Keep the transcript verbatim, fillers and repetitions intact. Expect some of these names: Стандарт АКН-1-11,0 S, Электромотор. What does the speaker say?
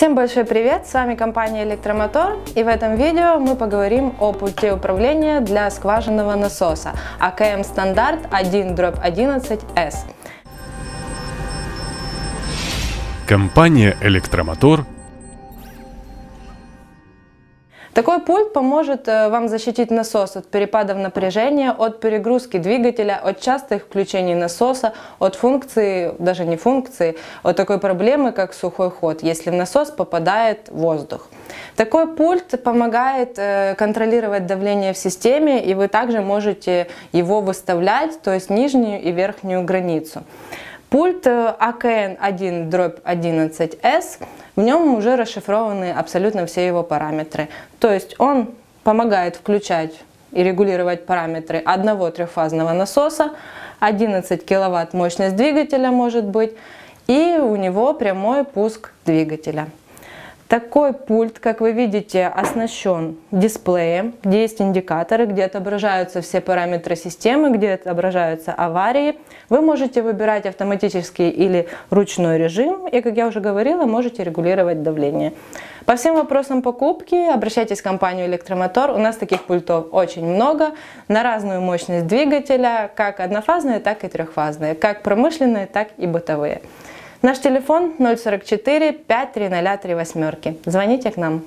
Всем большой привет, с вами компания Электромотор, и в этом видео мы поговорим о пульте управления для скважинного насоса АКН стандарт один одиннадцать S. Компания Электромотор. Такой пульт поможет вам защитить насос от перепадов напряжения, от перегрузки двигателя, от частых включений насоса, от функции, даже не функции, от такой проблемы, как сухой ход, если в насос попадает воздух. Такой пульт помогает контролировать давление в системе, и вы также можете его выставлять, то есть нижнюю и верхнюю границу. Пульт АКН один одиннадцать S, в нем уже расшифрованы абсолютно все его параметры. То есть он помогает включать и регулировать параметры одного трехфазного насоса, одиннадцать киловатт мощность двигателя может быть, и у него прямой пуск двигателя. Такой пульт, как вы видите, оснащен дисплеем, где есть индикаторы, где отображаются все параметры системы, где отображаются аварии. Вы можете выбирать автоматический или ручной режим, и, как я уже говорила, можете регулировать давление. По всем вопросам покупки обращайтесь в компанию Электромотор. У нас таких пультов очень много, на разную мощность двигателя, как однофазные, так и трехфазные, как промышленные, так и бытовые. Наш телефон ноль сорок четыре пять три ноль три восемь. Звоните к нам.